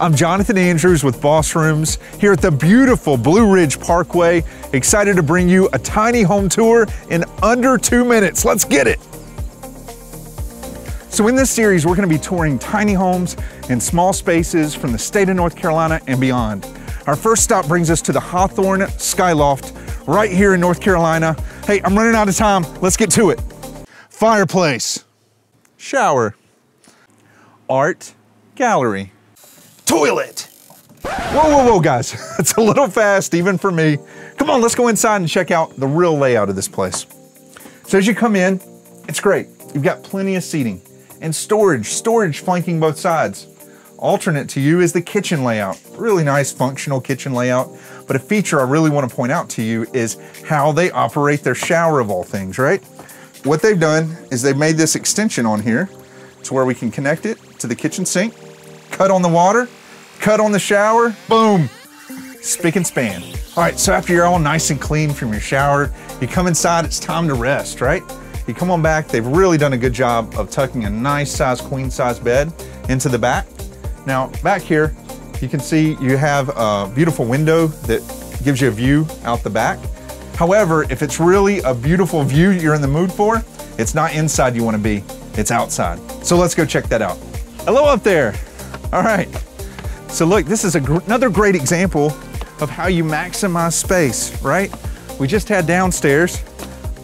I'm Jonathan Andrews with Boss Rooms here at the beautiful Blue Ridge Parkway. Excited to bring you a tiny home tour in under 2 minutes. Let's get it. So in this series, we're going to be touring tiny homes and small spaces from the state of North Carolina and beyond. Our first stop brings us to the Hawthorne Skyloft right here in North Carolina. Hey, I'm running out of time. Let's get to it. Fireplace, shower, art gallery, toilet. Whoa, whoa, whoa, guys. That's a little fast, even for me. Come on, let's go inside and check out the real layout of this place. So as you come in, it's great. You've got plenty of seating and storage flanking both sides. Alternate to you is the kitchen layout. Really nice functional kitchen layout. But a feature I really want to point out to you is how they operate their shower of all things, right? What they've done is they've made this extension on here to where we can connect it to the kitchen sink, cut on the water, cut on the shower, boom, spick and span. All right, so after you're all nice and clean from your shower, you come inside, it's time to rest, right? You come on back, they've really done a good job of tucking a nice size queen size bed into the back. Now back here, you can see you have a beautiful window that gives you a view out the back. However, if it's really a beautiful view you're in the mood for, it's not inside you wanna be, it's outside. So let's go check that out. Hello up there. All right, so look, this is another great example of how you maximize space, right? We just had downstairs.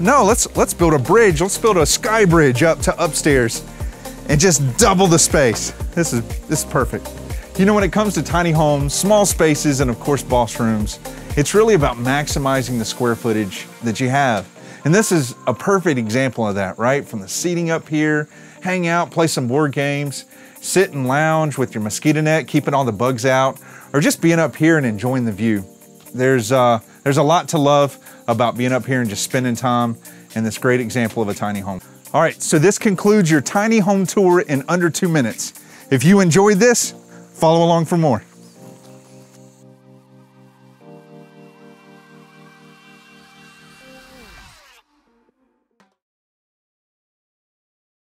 No, let's build a bridge. Let's build a sky bridge up to upstairs and just double the space. This is perfect. You know, when it comes to tiny homes, small spaces, and of course, Boss Rooms, it's really about maximizing the square footage that you have. And this is a perfect example of that, right? From the seating up here, hang out, play some board games, sit and lounge with your mosquito net, keeping all the bugs out, or just being up here and enjoying the view. There's a lot to love about being up here and just spending time in this great example of a tiny home. All right, so this concludes your tiny home tour in under 2 minutes. If you enjoyed this, follow along for more.